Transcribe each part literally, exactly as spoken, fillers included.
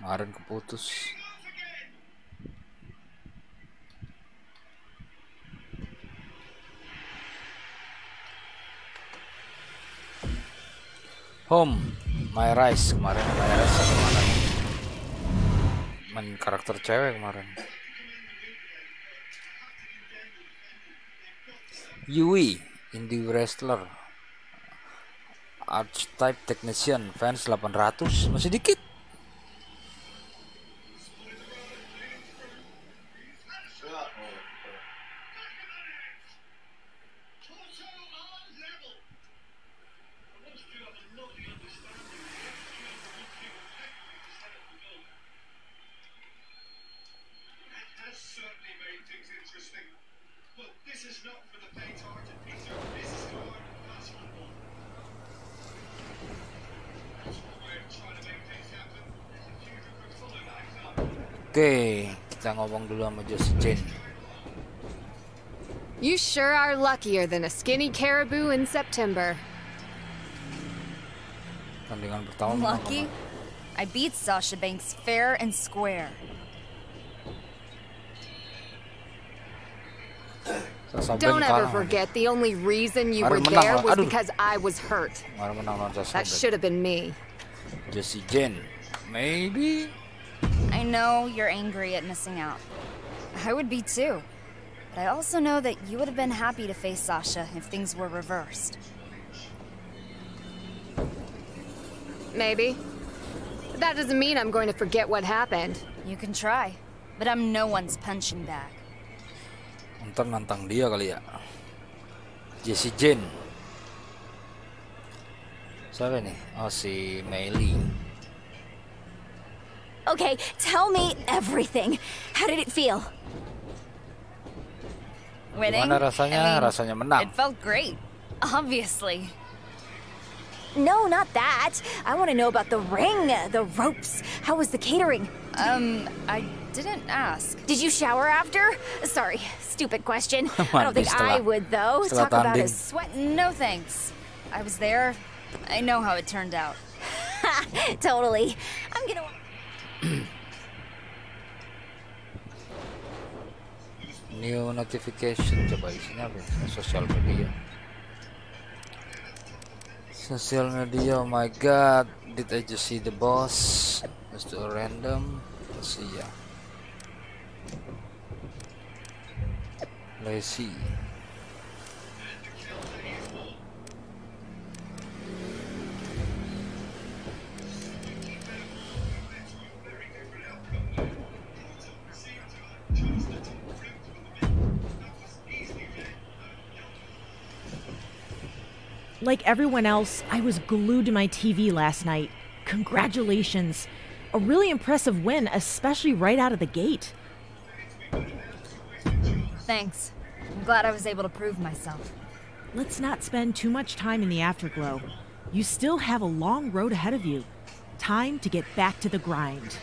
Kemarin keputus. Home, my rice kemarin, my rice kemarin. Main karakter cewek kemarin. Yui, indie wrestler, archetype technician, fans delapan ratus, masih dikit. Oke, kita ngomong dulu sama Justin. You sure are luckier than a skinny caribou in September. Tandingan pertama. Lucky? I beat Sasha Banks fair and square. Don't ever forget the only reason you were there was because I was hurt. That should have been me. Jessie Jane, maybe. I know you're angry at missing out. I would be too. But I also know that you would have been happy to face Sasha if things were reversed. Maybe. But that doesn't mean I'm going to forget what happened. You can try, but I'm no one's punching bag. Ntar nantang dia kali ya, Jessie Jane. Siapa nih? Oh, si Meili. Okay, tell me everything. How did it feel? Winning? Gimana rasanya? I mean, rasanya menang. It felt great, obviously. No, not that. I want to know about the ring, the ropes. How was the catering? Um, I didn't ask. Did you shower after? Sorry, stupid question. I don't think setelah, I would though. Talk about his sweat. No thanks. I was there. I know how it turned out. Totally. I'm gonna. New notification. Coba isinya apa? Sosial media. Social media, oh my god, did I just see the boss? Let's do a random. Let's see ya. Let's see. Like everyone else, I was glued to my T V last night. Congratulations. A really impressive win, especially right out of the gate. Thanks. I'm glad I was able to prove myself. Let's not spend too much time in the afterglow. You still have a long road ahead of you. Time to get back to the grind.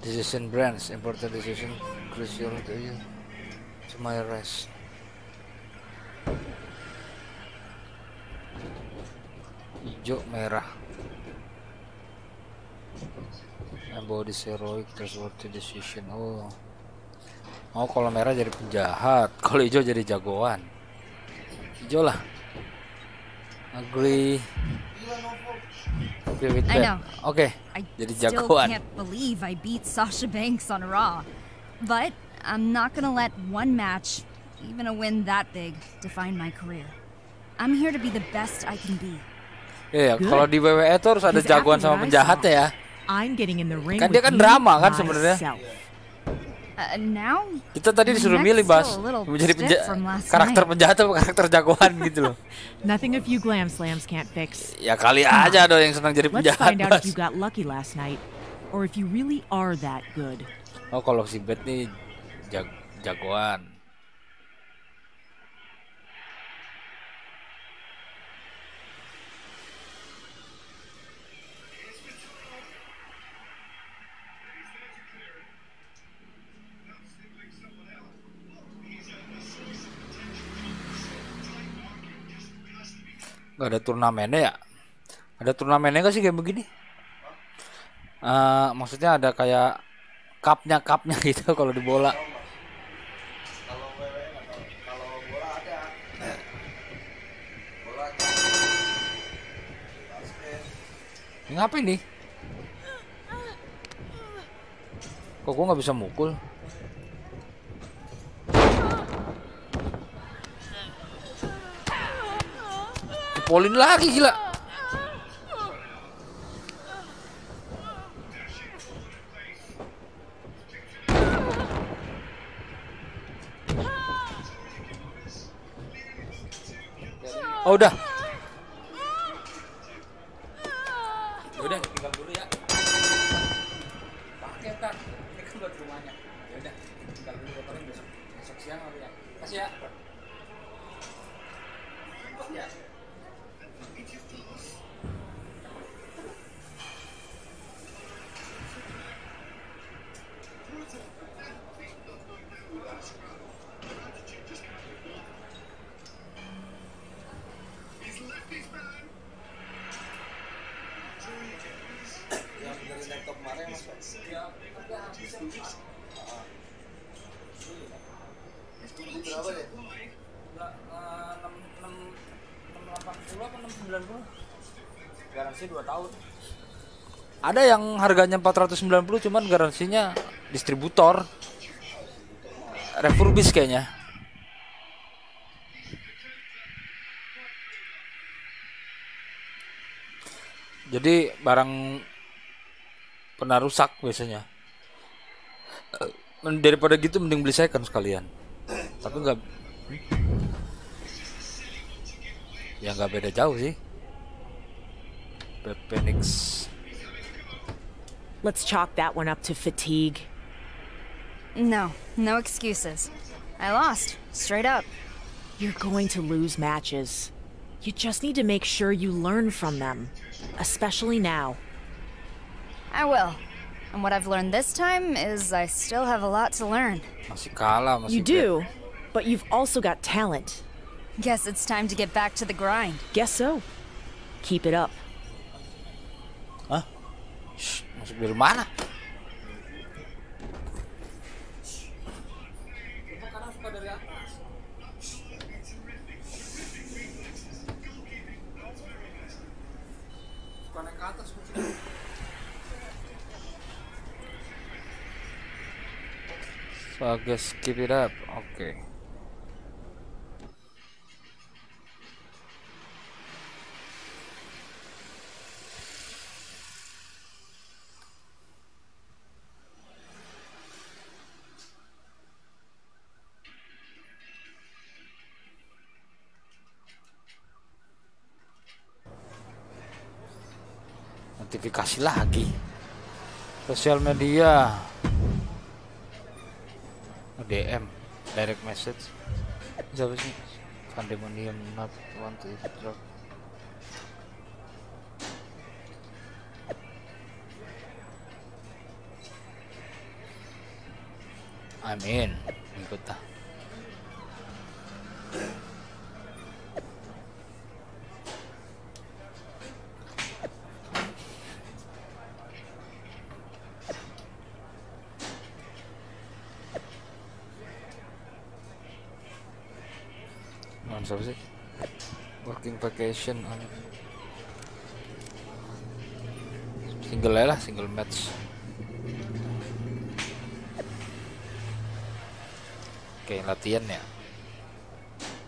Decision brands, important decision, crucial to you. To my rest. Hijau merah, about this heroic trustworthy decision. Oh, oh kalau merah jadi penjahat, kalau hijau jadi jagoan. Hijau lah. Agree. Agree with that. Oke, okay, jadi jagoan. I still can't believe I beat Sasha Banks on Raw, but I'm not gonna let one match, even a win that big, define my career. I'm here to be the best I can be. Iya, yeah, kalau di W W E itu harus ada jagoan sama penjahatnya ya. Kan dia kan drama kan sebenarnya. Uh, Kita tadi disuruh milih, Bas, menjadi penja karakter penjahat atau karakter jagoan gitu loh. Nothing if you glam slams can't fix. Ya kali aja ada yang senang jadi penjahat, Bas. Oh, kalau si Beth nih jag jagoan. Gak ada turnamennya ya? Ada turnamennya gak sih kayak begini? uh, maksudnya ada kayak cupnya cupnya gitu kalau di bola. Ngapain nih? Kok gue nggak bisa mukul? Polin lagi, gila. Oh, udah. Udah, tinggal dulu ya. Pakai tak. Ini kan buat rumahnya. Ya udah, tinggal dulu paling besok. Besok siang kali ya. Kasih ya. Ya. Garansi dua tahun. Ada yang harganya empat ratus sembilan puluh cuman garansinya distributor refurbish kayaknya. Jadi barang pernah rusak biasanya. Daripada gitu mending beli second sekalian. Tapi enggak, ya enggak beda jauh sih. Phoenix. Let's chalk that one up to fatigue. No, no excuses. I lost, straight up. You're going to lose matches. You just need to make sure you learn from them, especially now. I will. And what I've learned this time is I still have a lot to learn. Masih kalah, masih you do, but you've also got talent. Guess it's time to get back to the grind. Guess so. Keep it up. Masuk dari mana? So I guess keep it up, oke. Okay. Notifikasi lagi sosial media, D M, direct message, siapa sih? Pandemonium not want to drop. Amin, ikut dah. Siapa sih? Working vacation on single lah, single match. Oke, latihan ya.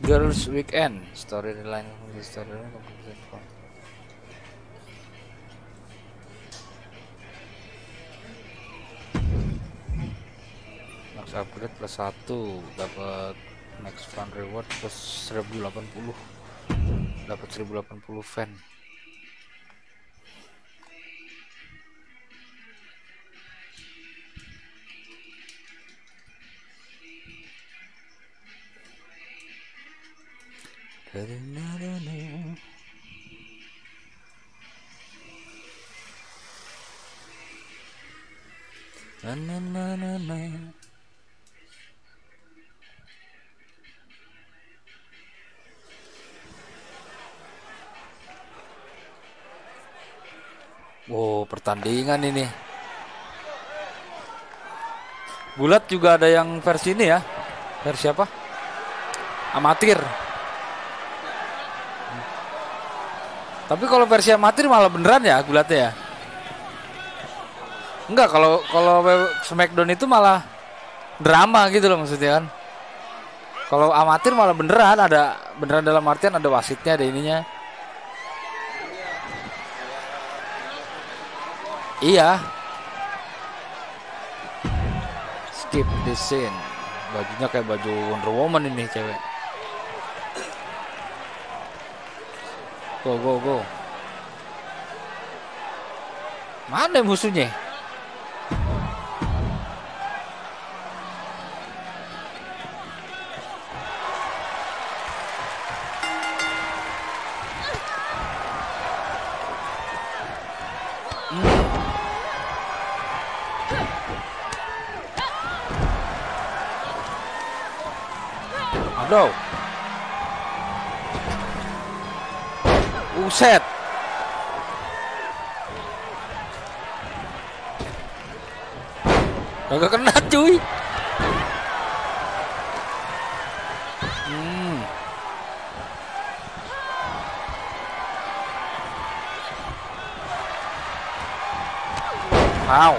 Girls Weekend storyline, storyline kompetitif. Max upgrade plus satu dapat. Next fun reward plus seribu delapan puluh, dapat seribu delapan puluh fan. Oh, pertandingan ini. Bulat juga ada yang versi ini ya. Versi apa? Amatir. Tapi kalau versi amatir malah beneran ya gulatnya ya. Enggak, kalau kalau SmackDown itu malah drama gitu loh maksudnya kan. Kalau amatir malah beneran ada, beneran dalam artian ada wasitnya, ada ininya. Iya. Skip the scene. Bajunya kayak baju Wonder Woman ini cewek. Go go go. Mana musuhnya? Aduh. Uset. Kagak kena cuy. Hmm. Wow.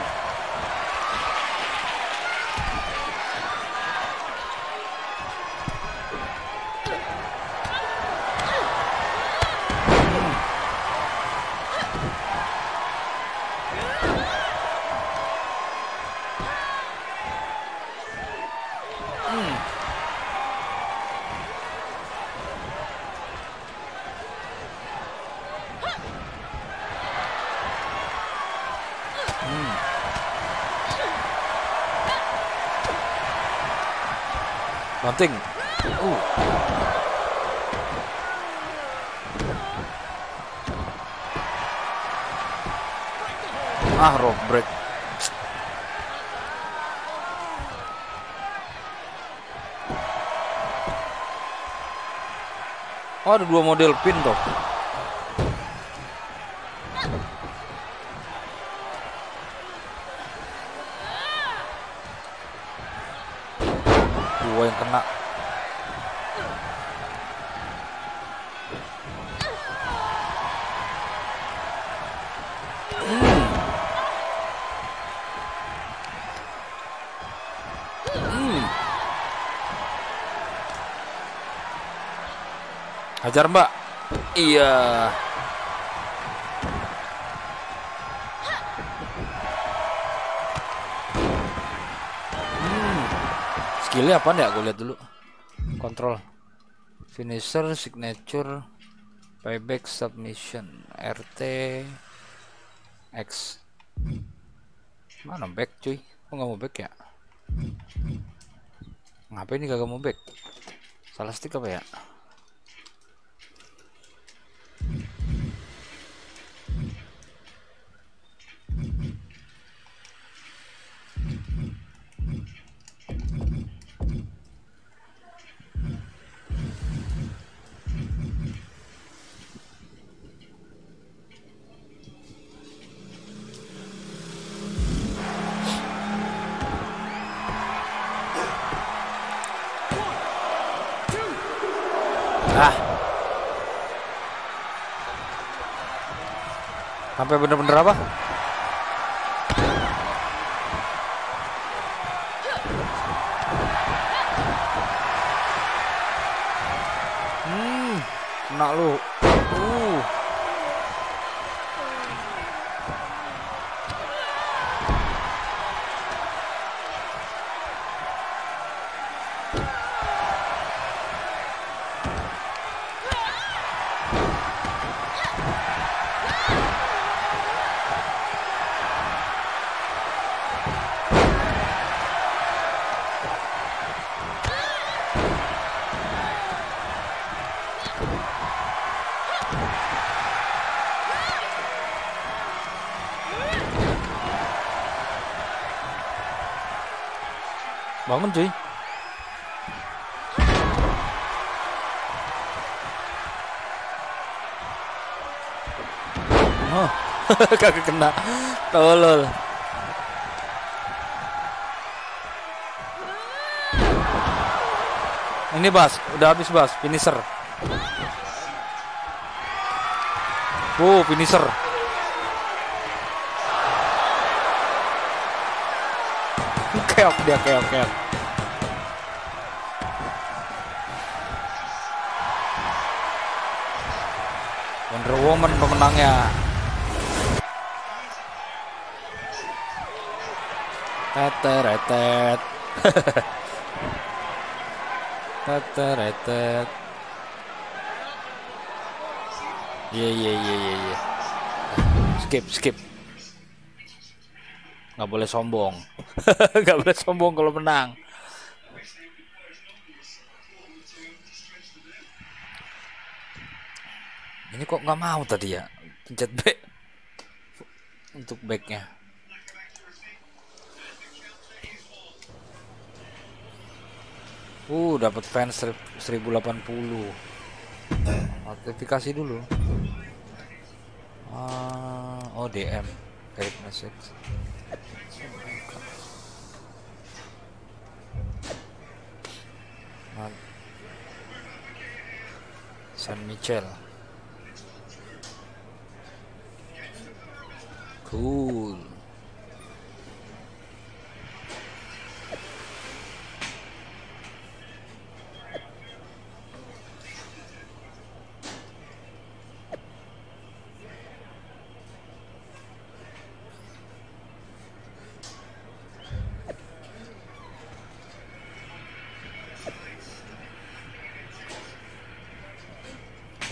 Banting. Uh. Ah, rope break. Oh, ada dua model pin toh. Yang kena. Hmm. Hmm. Hajar mbak. Iya. Skillnya apa ya? Gue lihat dulu. Kontrol, finisher, signature, payback, submission, R T, X. Mana back cuy? Kok nggak mau back ya? Ngapain ini kagak mau back? Salah stick apa ya? Sampai bener-bener apa? Hmm, enak lu. Uh. Bangun cuy. Oh, kagak kena. Tolol. Ini Bas, udah habis Bas, finisher. Wow, finisher. Keok dia, keok, keok. Wonder Woman pemenangnya. Teteretet. Teteretet. Iya iya iya iya. Skip skip. Nggak boleh sombong. Nggak boleh sombong kalau menang. Ini kok nggak mau tadi ya? Pencet B untuk backnya. Uh, dapat fans seribu delapan puluh. Notifikasi dulu. Uh, oh, D M, direct message. Oh, San Michel. Cool.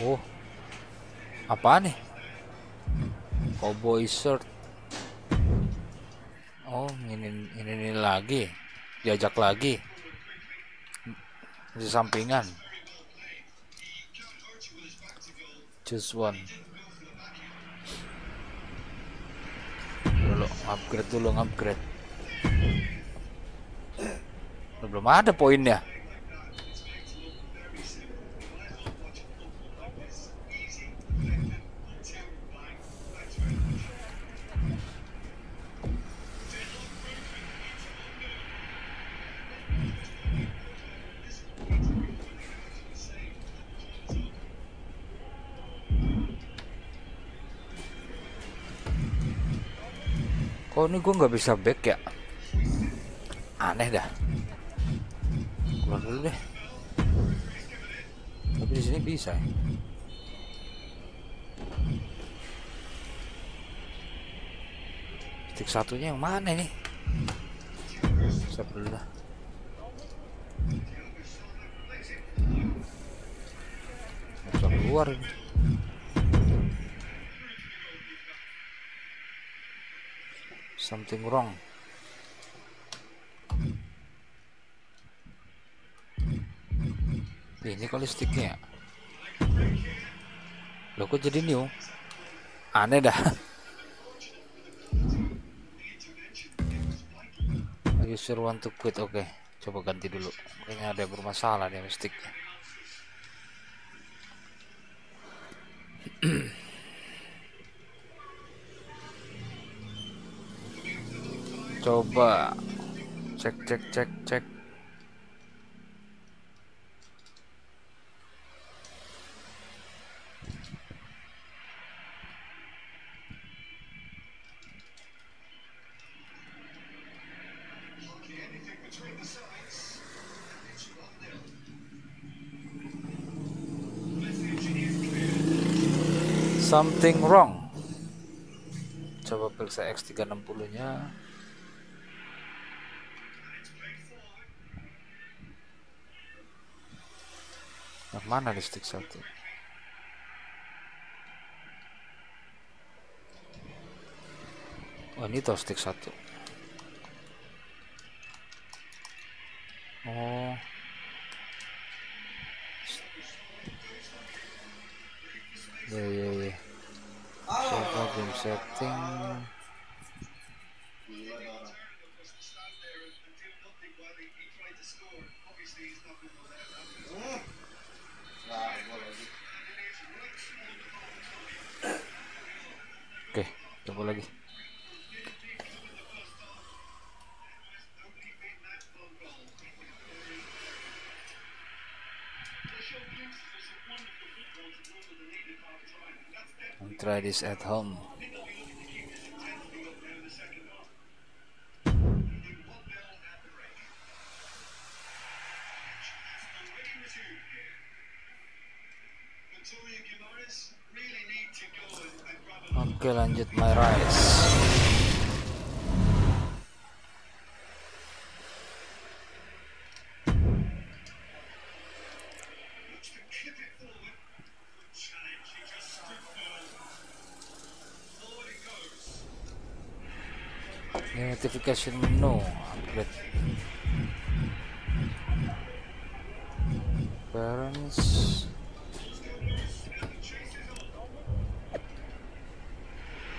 Oh, apa nih? Cowboy shirt. Oh, ini ini, ini lagi, diajak lagi, di sampingan. Choose one. Dulu upgrade dulu, upgrade. Belum ada poinnya. Oh, ini gue nggak bisa back ya, aneh dah. Keluar dulu deh. Tapi di sini bisa. Titik satunya yang mana nih? Sebelah. Bisa keluar ini. Something wrong. Ini kali sticknya. Loh, kok jadi new? Aneh dah. User want to quit. Oke, okay. Coba ganti dulu. Kayaknya ada bermasalah nih sticknya. Coba cek cek cek cek. Something wrong. Coba periksa X tiga enam puluh-nya. Mana listrik satu? Oh, ini tuh stick satu. Oh, ya ya ya. Siapa game setting? Oke, coba lagi. should try this at home. Oke, lanjut my rice. Notification menu upgrade. Parents.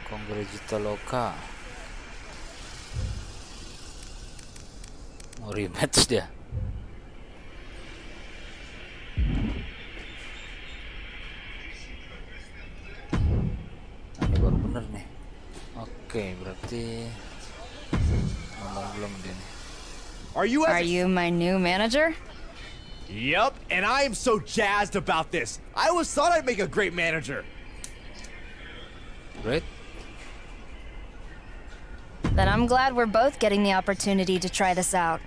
Kongrejita loka. Mau rematch dia. Ada baru bener nih. Oke, berarti ngomong belum dia nih. Are you Are you my new manager? Yep, and I am so jazzed about this. I always thought I'd make a great manager. Great. Then I'm glad we're both getting the opportunity to try this out.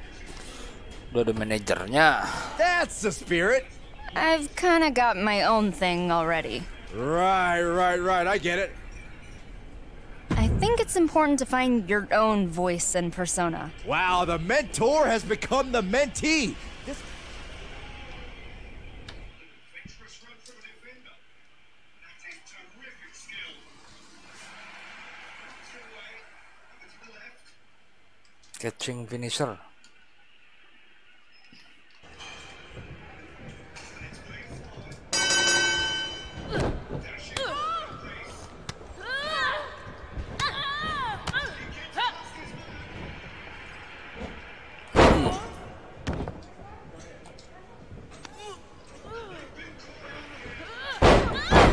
Udah ada manajernya. That's the spirit. I've kind of got my own thing already. Right, right, right. I get it. I think it's important to find your own voice and persona. Wow, the mentor has become the mentee. This catching finisher.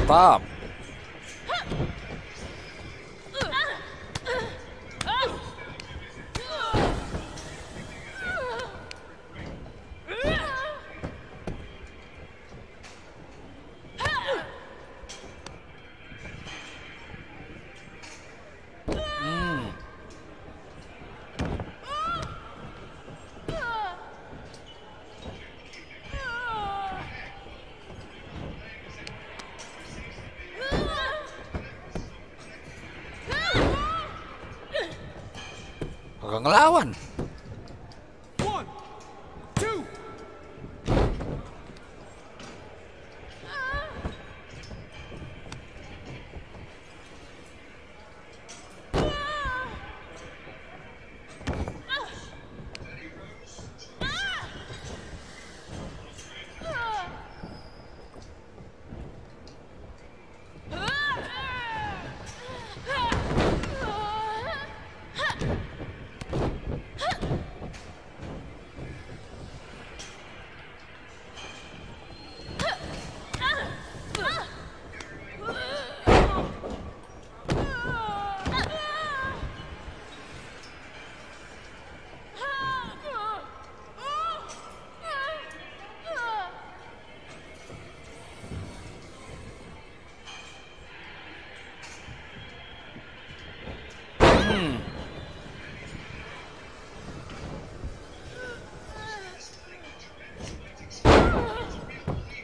Bob. Ngelawan. One, two.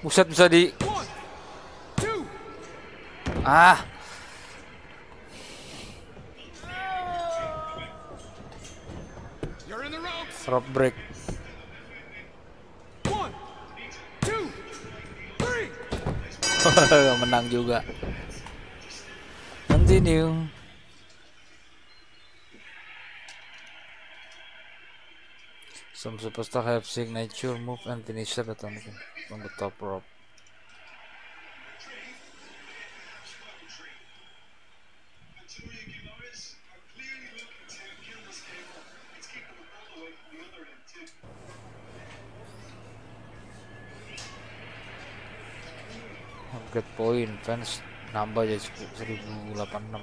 Buset, bisa di ah rope break. Menang juga. Continue. Some superstars have signature move and finisher that on the top rope. Get point fans nambah jadi seribu delapan puluh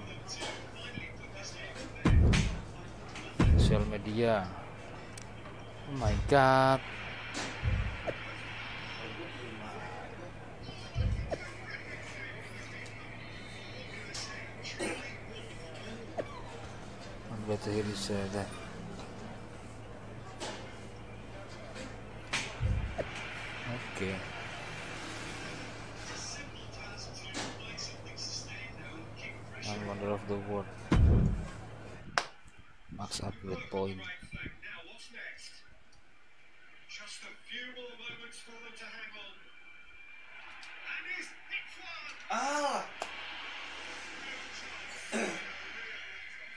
enam. Social media. Oh my god. but he deserved that. Okay. One wonder of the world. Max up with point. Just a few more moments for them to hang on. And he's hit one. Ah.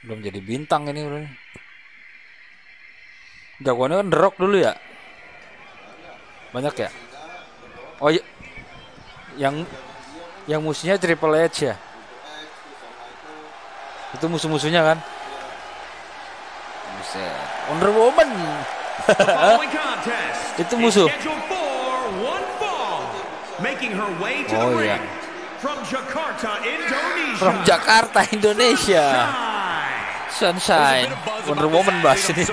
Belum jadi bintang ini, bro. Jagoannya kan The Rock dulu ya. Banyak ya. Oh, yang yang musuhnya Triple H ya. Itu musuh-musuhnya kan. Wonder Woman. Itu musuh. Oh iya. From Jakarta, Indonesia. From Jakarta, Indonesia. Sunshine. Wonder Woman bahas ini.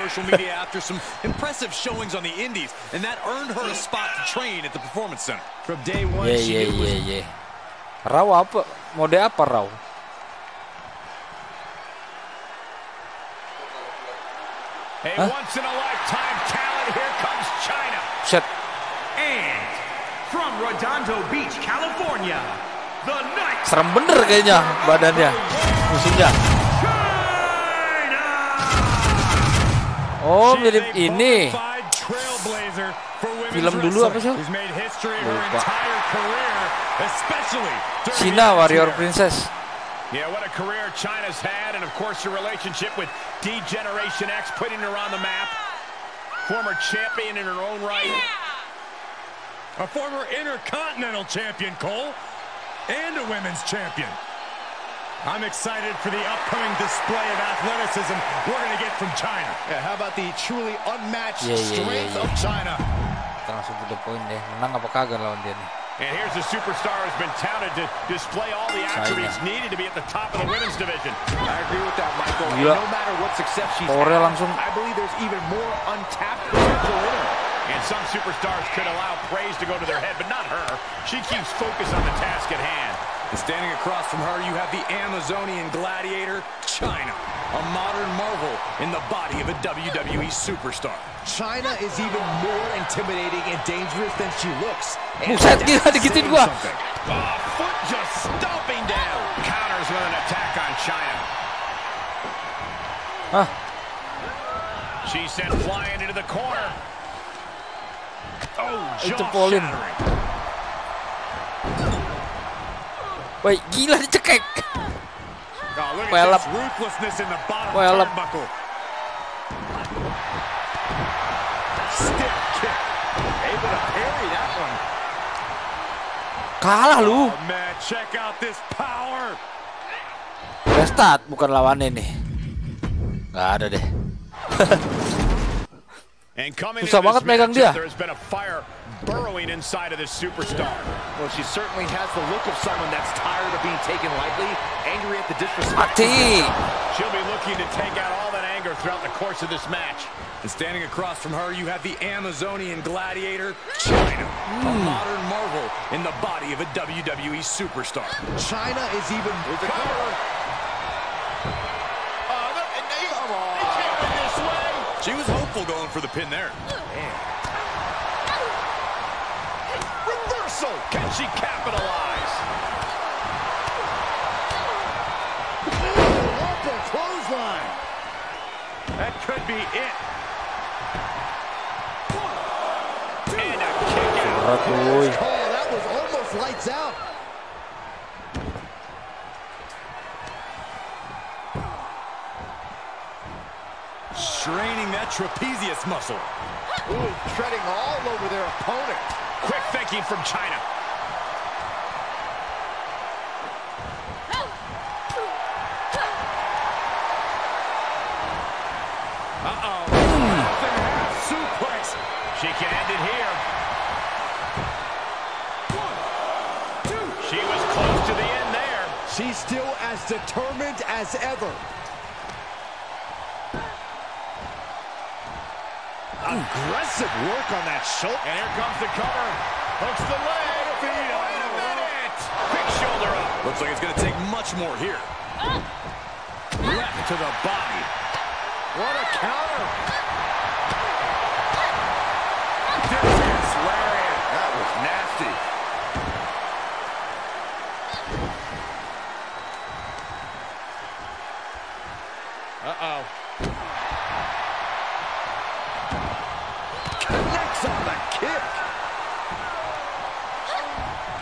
Ye ye ye ye. Raw apa? Mode apa Raw? Hey, once in a lifetime talent, here comes Chyna. Shit. And from Redondo Beach, California, the night. Serem bener kayaknya badannya, musuhnya. Oh, mirip ini. Film dulu apa sih? Lupa. Chyna Warrior Princess. Yeah, what a career Chyna's had, and of course her relationship with Degeneration X putting her on the map. Former champion in her own right. Yeah. A former Intercontinental Champion, Cole, and a Women's Champion. I'm excited for the upcoming display of athleticism we're going to get from Chyna. Yeah, how about the truly unmatched yeah, yeah, strength yeah, yeah. of Chyna? Langsung to the point deh, menang apa kagak lawan dia nih. And here's a superstar who's been touted to display all the attributes needed to be at the top of the women's division. I agree with that, Michael. No matter what success she's had, I believe there's even more untapped potential in her. And some superstars could allow praise to go to their head, but not her. She keeps focus on the task at hand. And standing across from her, you have the Amazonian gladiator, Chyna, a modern marvel in the body of a W W E superstar. Chyna is even more intimidating and dangerous than she looks. Buset, gila dikitin gua. Foot just stomping down. Counters with an attack on Chyna. Huh? She sent flying into the corner. Oh, jaw shattering. Wait, gila dicekek. Oh, look at this ruthlessness in the bottom turnbuckle. Stiff kick. Able to parry that one. Kalah lu. Oh, man, check out this power. Restart bukan lawannya nih. Gak ada deh. Susah banget megang dia. Burrowing inside of this superstar. Well, she certainly has the look of someone that's tired of being taken lightly, angry at the disrespect. She'll be looking to take out all that anger throughout the course of this match. And standing across from her, you have the Amazonian gladiator, Chyna, mm. a modern marvel in the body of a W W E superstar. Chyna is even with the cover. Uh, they, they, they came in this way. She was hopeful going for the pin there. Man. Can she capitalize? Off the clothesline. That could be it. And a kick out. Oh, that was almost lights out. Straining that trapezius muscle. Ooh, treading all over their opponent. Quick thinking from Chyna. Uh-oh. Suplex. She can end it here. One, two. She was close to the end there. She's still as determined as ever. Aggressive work on that shoulder. And here comes the cover. Hooks the leg. Wait a minute. Big shoulder up. Looks like it's going to take much more here. Left to the body. What a counter! This is hilarious. That was nasty. Uh-oh. Connects on the kick.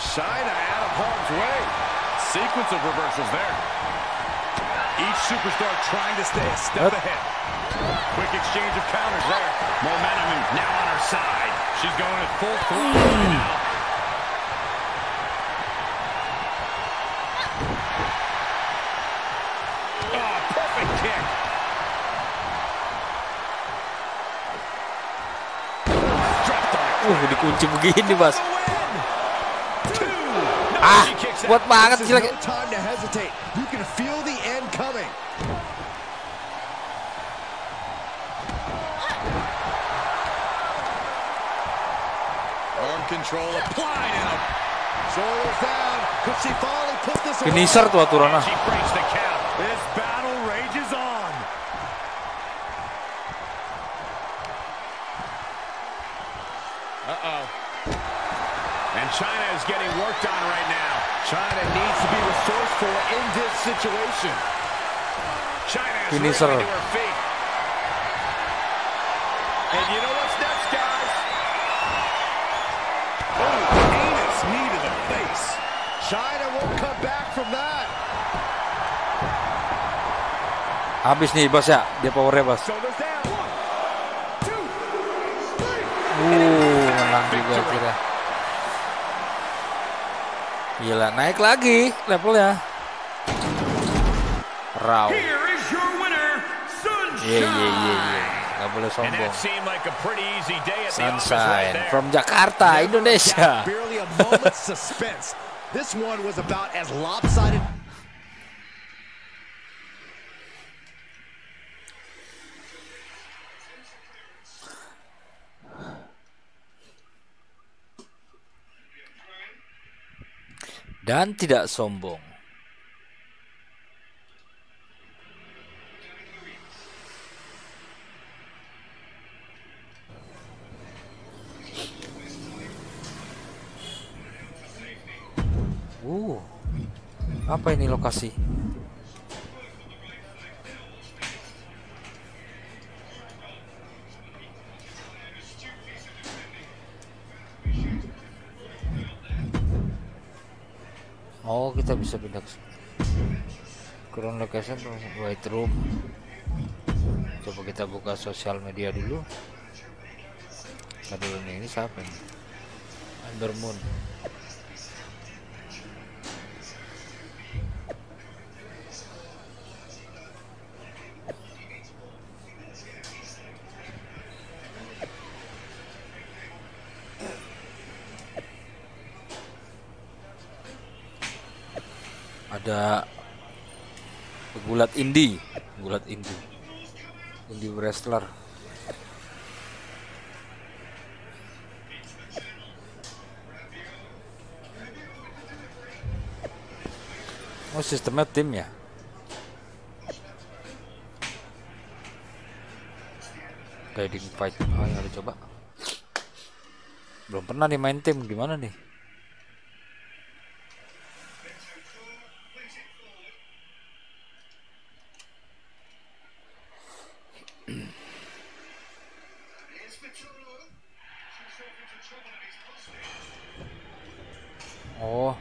Chyna out of harm's way. Sequence of reversals there. Each superstar trying to stay a step ahead. Quick exchange of counters there. Momentum now on her side. She's going at full throttle right now. Oh, perfect kick. Dropped on it. Uh, dikunci begini, Mas. Ah, kuat banget sih lagi. You can feel the end coming. Arm control applied and up. Shoulders down. Could she finally put this away? Finisher tuh aturannya. She breaks the count. This battle rages on. Uh-oh. And Chyna is getting worked on right now. Chyna needs to be resourceful in this situation. Chyna is ready to her feet. And you know what's next, guys? Oh, heinous knee to the face. Chyna won't come back from that. Habis nih, Bas ya. Dia powernya, Bas. Uh, menang juga kira. Gila, naik lagi levelnya. Raw. Iya, iya, iya. Gak boleh sombong. Sunshine from Jakarta, Indonesia. Dan tidak sombong. Uh, apa ini lokasi? Oh, kita bisa pindah ke room location, white room. Coba kita buka sosial media dulu. Kadang ini siapa ini? Ember Moon. Ada pegulat indie, pegulat indie, indie wrestler. Oh, sistemnya tim ya. Guiding fight, oh, harus coba. Belum pernah nih main tim, gimana nih? Oh.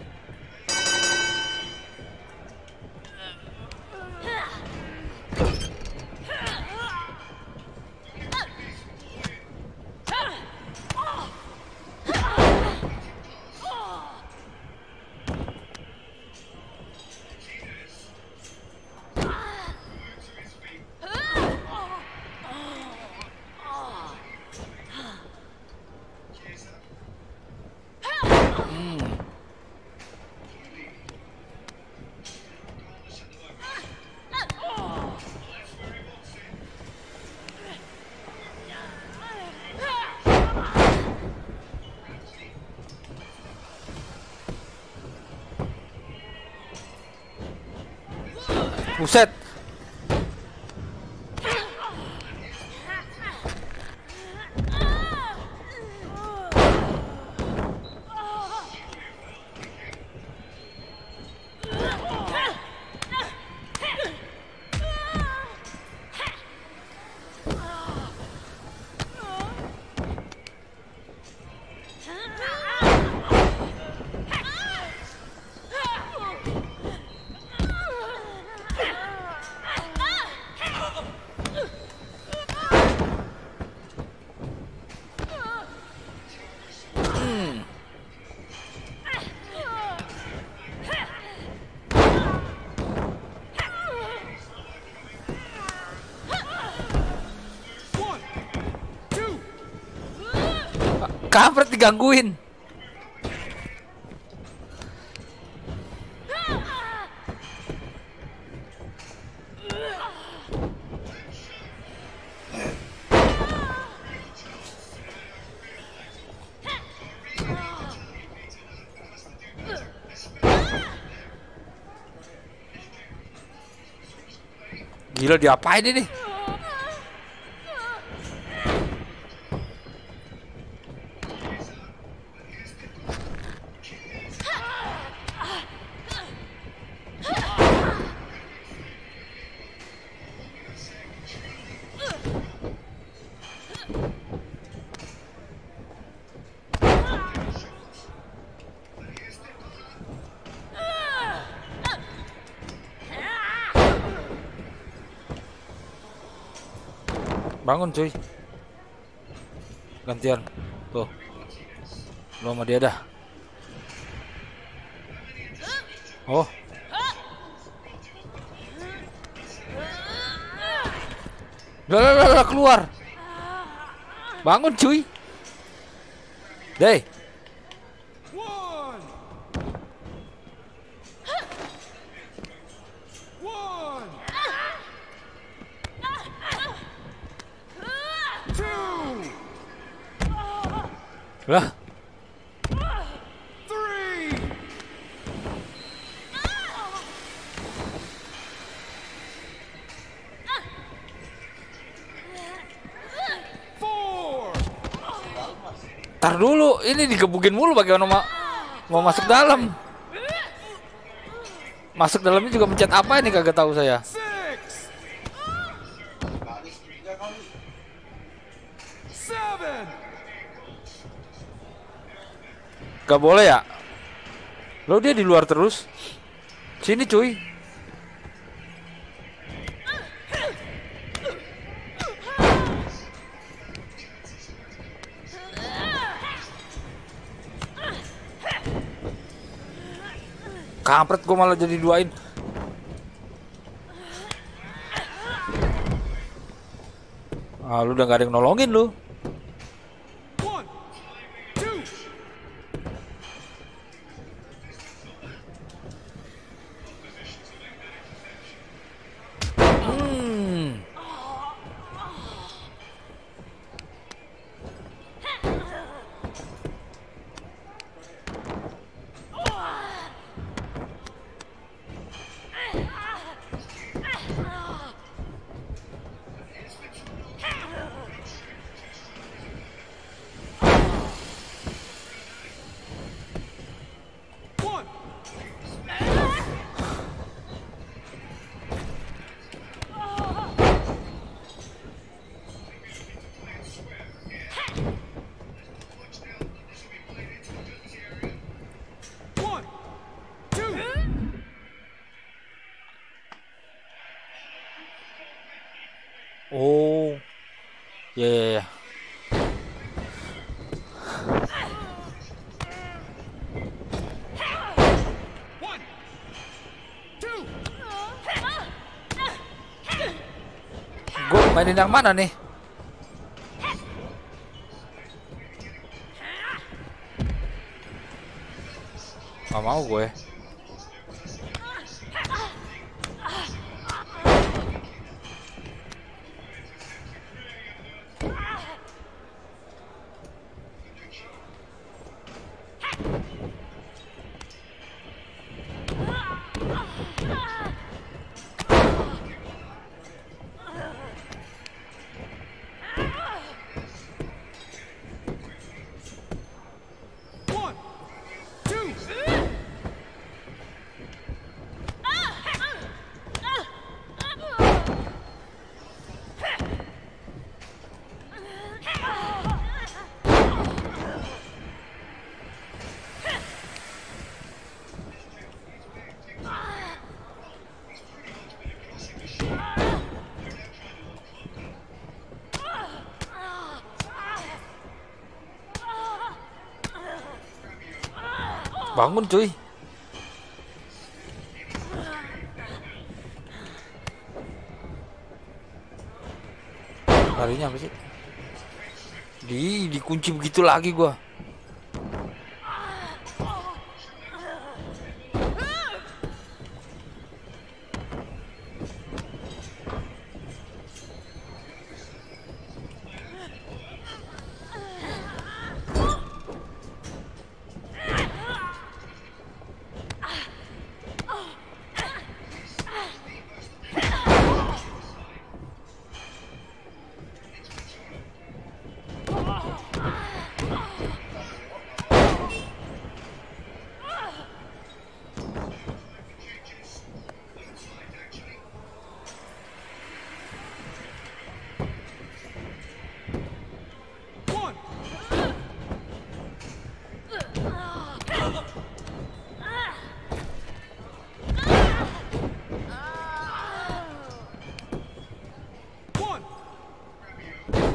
Buset. kampret digangguin. Gila diapain ini? Bangun cuy, gantian tuh lo sama dia dah. Oh udah, udah, udah, udah, keluar. Bangun cuy. Dey lah. Tar dulu, ini digebukin mulu bagaimana mau, mau masuk dalam. Masuk dalamnya juga mencet apa ini kagak tahu saya. Gak boleh ya? Lo dia di luar terus. Sini cuy. Kampret gue malah jadi duain. Ah, lu udah gak ada yang nolongin lu. Oh, ya, yeah, yeah, yeah. Gue mainin yang mana nih? Gak mau gue. Bangun cuy. Larinya apa sih? Di dikunci begitu lagi gua.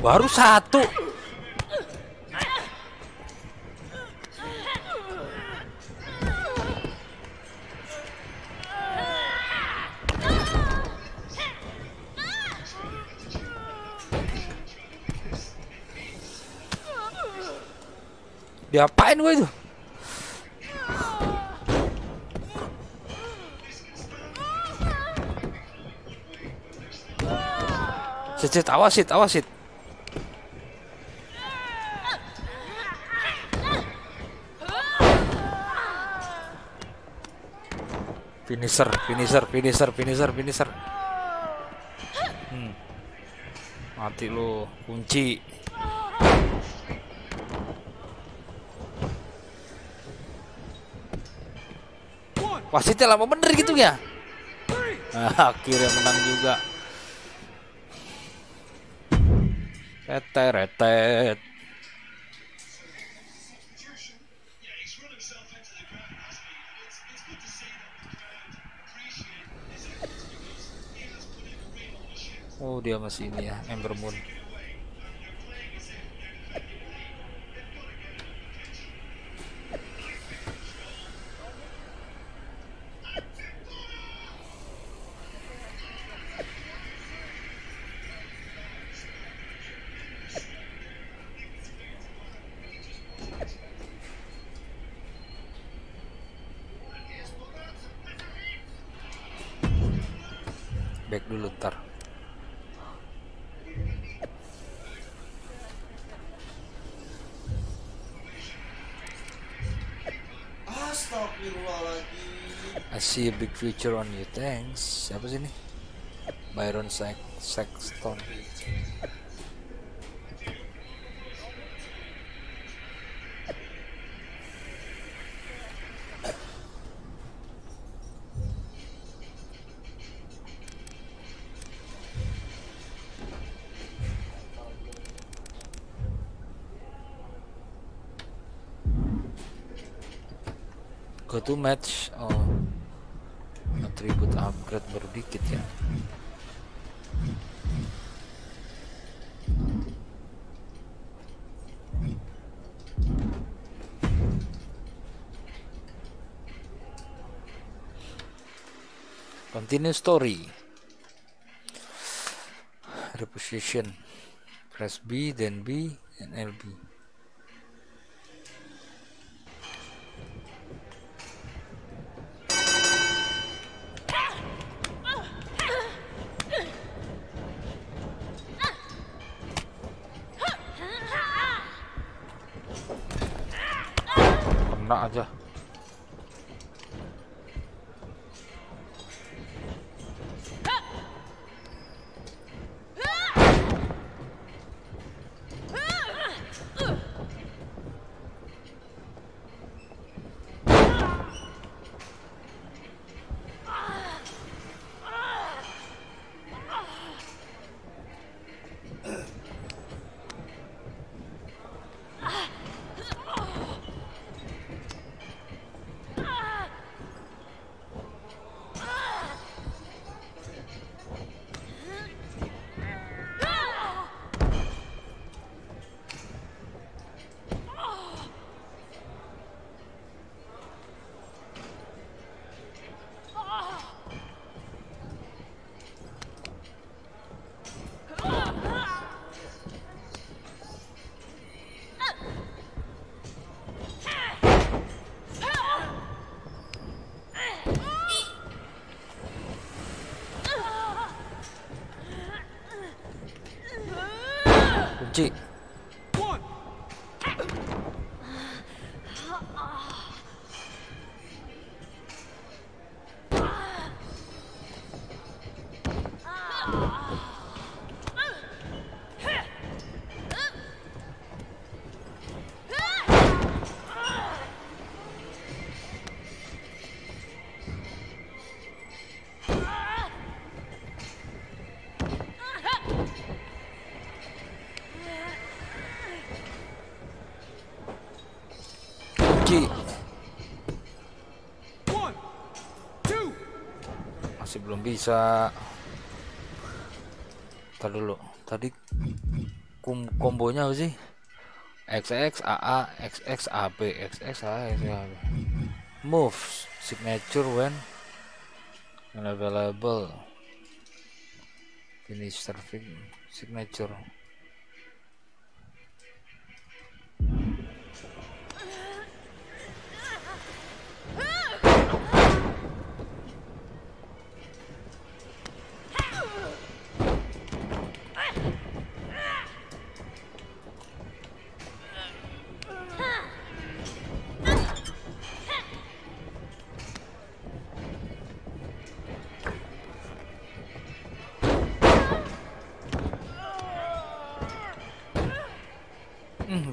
Baru satu. Diapain gue itu? Cet, awasit, awasit. Finisher, finisher, finisher, finisher, finisher. Hmm. Mati lu, kunci. Wasitnya lama bener gitu ya. Nah, akhirnya menang juga. Teteretet. Oh, dia masih ini ya, Ember Moon. Back dulu ntar. I see a big future on you, thanks. Siapa sih ini? Byron Saxton. Go to match. Oh, atribut upgrade baru dikit ya. Continue story. Reposition. Press B, then B, and L B. Aja Cik. Masih belum bisa. Ntar dulu. Tadi Kom kombonya apa sih? X X A A X X A B X X A A X X A B. Moves signature when available. Finish serving signature.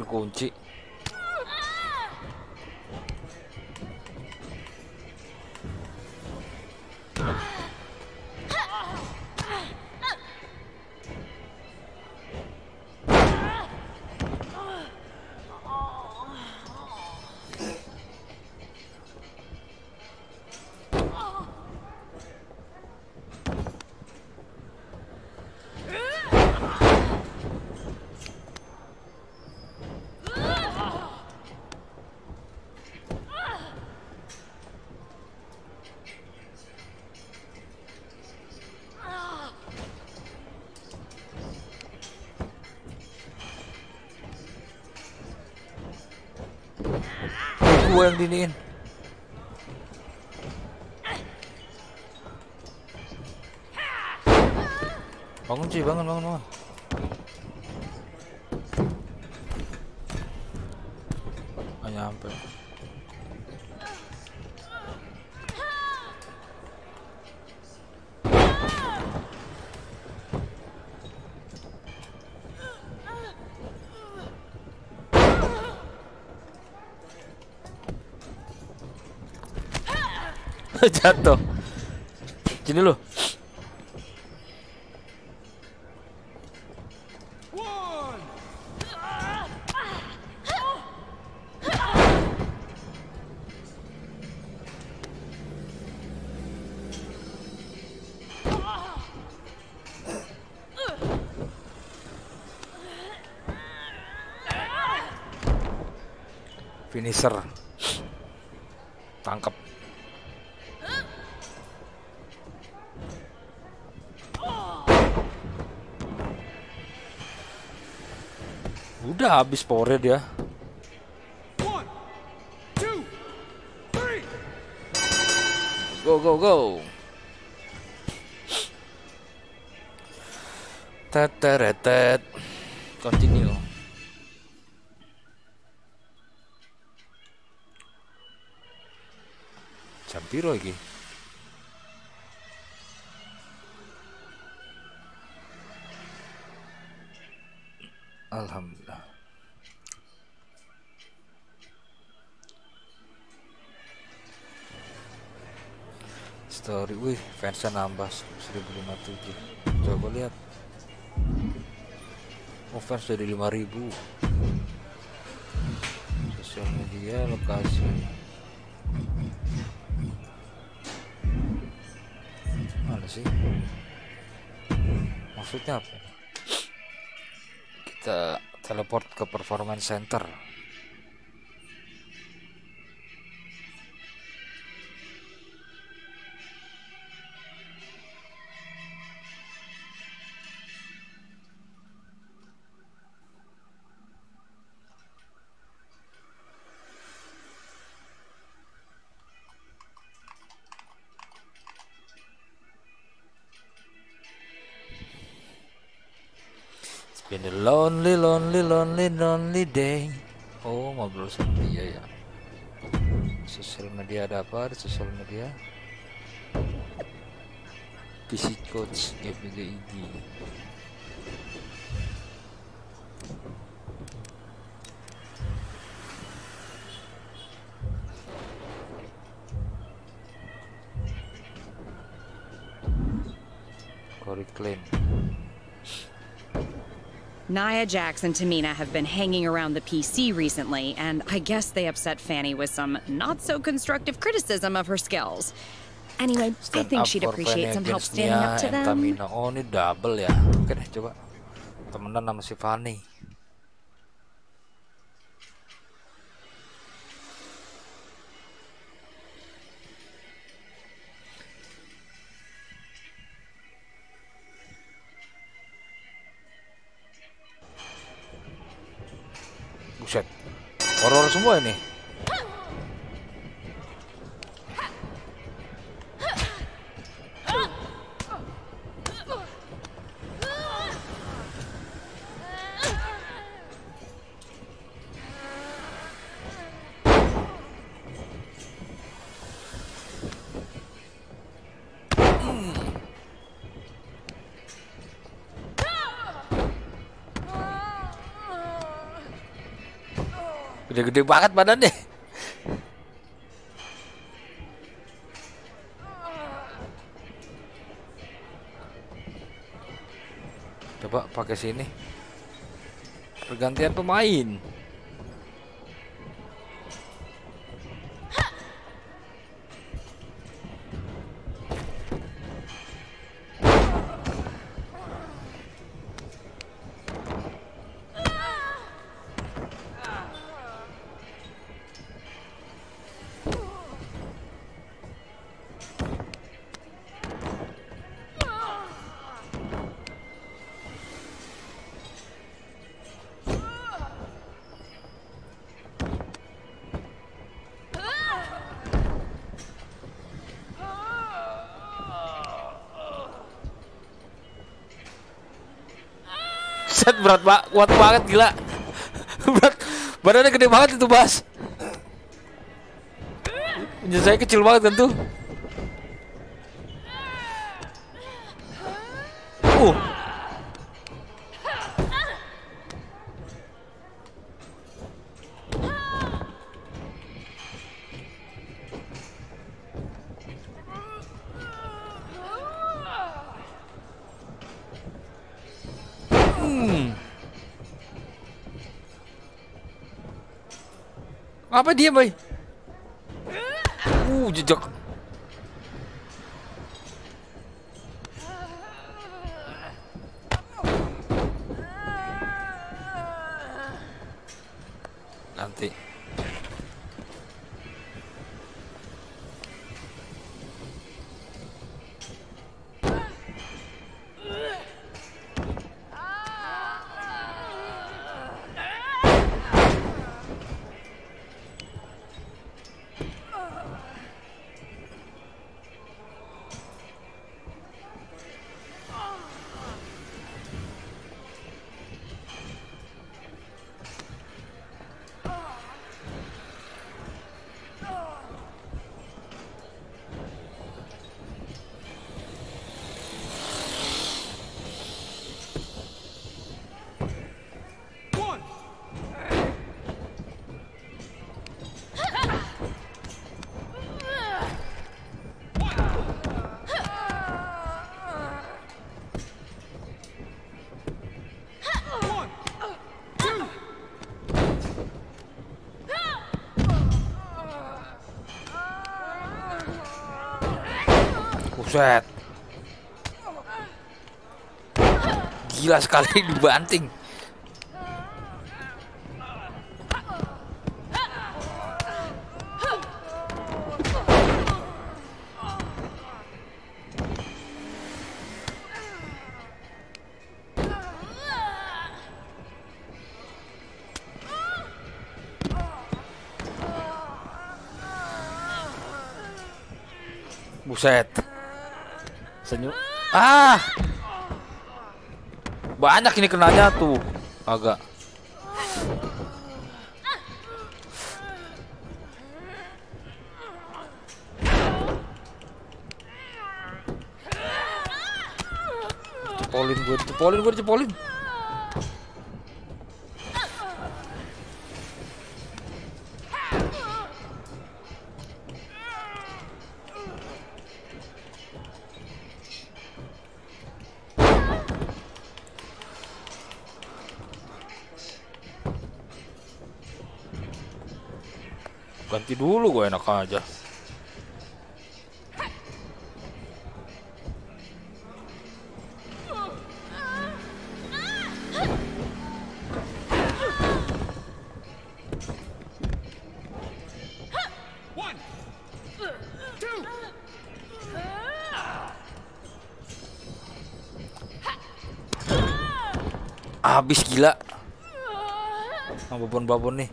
Kunci. Gue yang diniin. Bangun sih, bangun, bangun, bangun. Nggak nyampe. Jatuh sini loh. Finisher tangkap. Udah habis power dia. One, two, three. Go go go. Teteretet. Continue. Jam piro iki? Alhamdulillah. Story, wih, fansnya nambah seribu lima ratus tujuh. Coba lihat. Oh, fans dari lima ribu. Sosial media, lokasi. Mana sih? Maksudnya apa? Kita teleport ke performance center. Been a lonely, lonely, lonely, lonely day. Oh, ngobrol sama dia ya. Sosial media ada apa? Di sosial media. P C coach F B G I D. Corey Klein. Naya Jackson and Tamina have been hanging around the P C recently, and I guess they upset Fanny with some not-so-constructive criticism of her skills. Anyway, stand I think she'd appreciate Fanny some help standing up to them. Tamina, oh, ini double ya. Oke deh, coba. temenan sama si Fanny. Buset, horor semua ini. Gede-gede banget badannya. Coba pakai sini. Pergantian pemain. Berat ba kuat banget gila. Berat, badannya gede banget itu Bas. Punya saya kecil banget kan tuh. Uh. Apa dia, Boy? Uh, jejak. Nanti. Buset. Gila sekali dibanting. Buset. Senyum. Ah, banyak ini kenanya tuh. Agak cepolin gue, cepolin gue, cepolin. Ganti dulu, gue enak aja. Habis gila. Oh, babon-babon nih.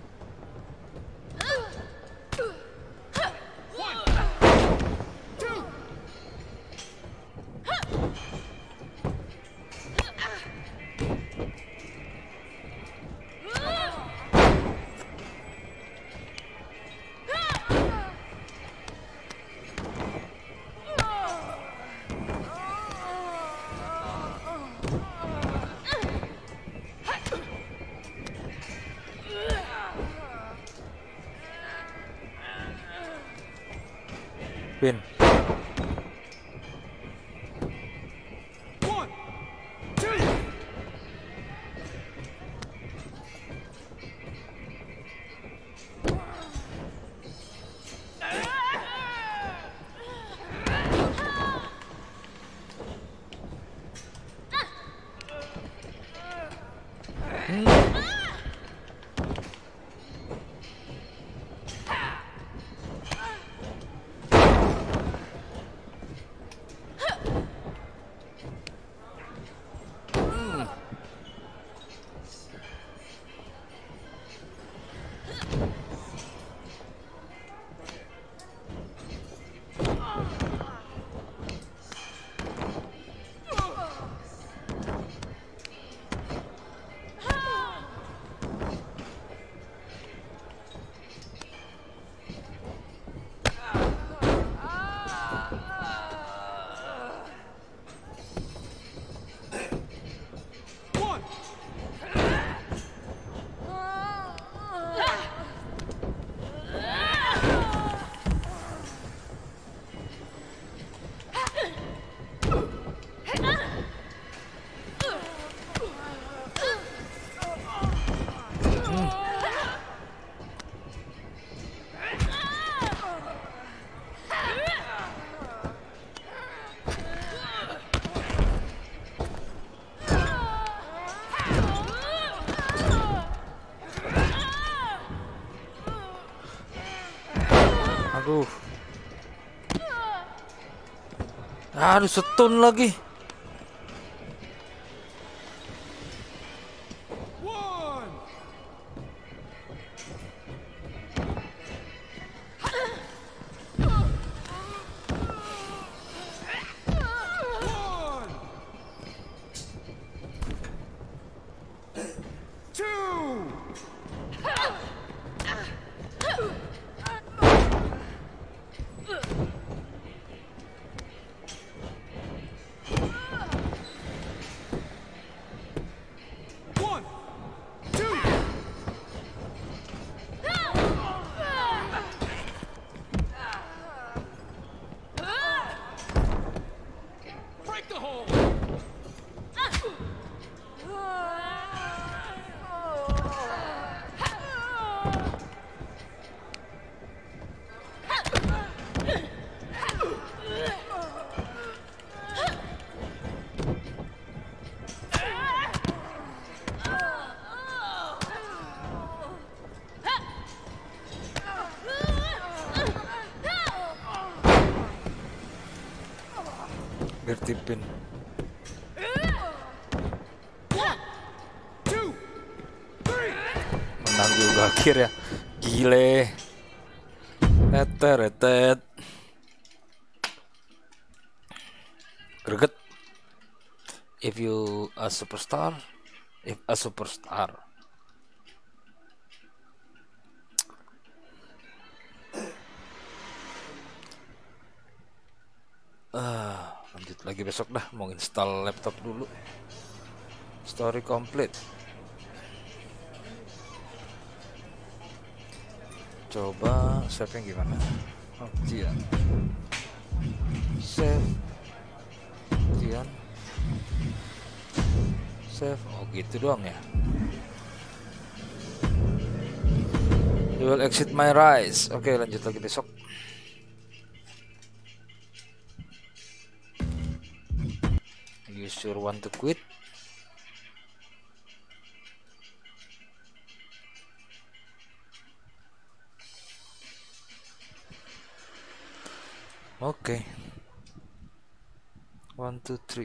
Win. One, two. Hmm. Aduh, aduh setun lagi. Tipin. Menang juga akhir ya. Gile. Retet-retet. Greget. If you a superstar, if a superstar. Ah. Uh. Lanjut lagi besok dah, mau install laptop dulu. Story complete. Coba save yang gimana? Oh, Jian. Save. Jian. Save. Oh, gitu doang ya. You will exit my rise. Oke, lanjut lagi besok. You sure want to quit? Okay. One, two, three.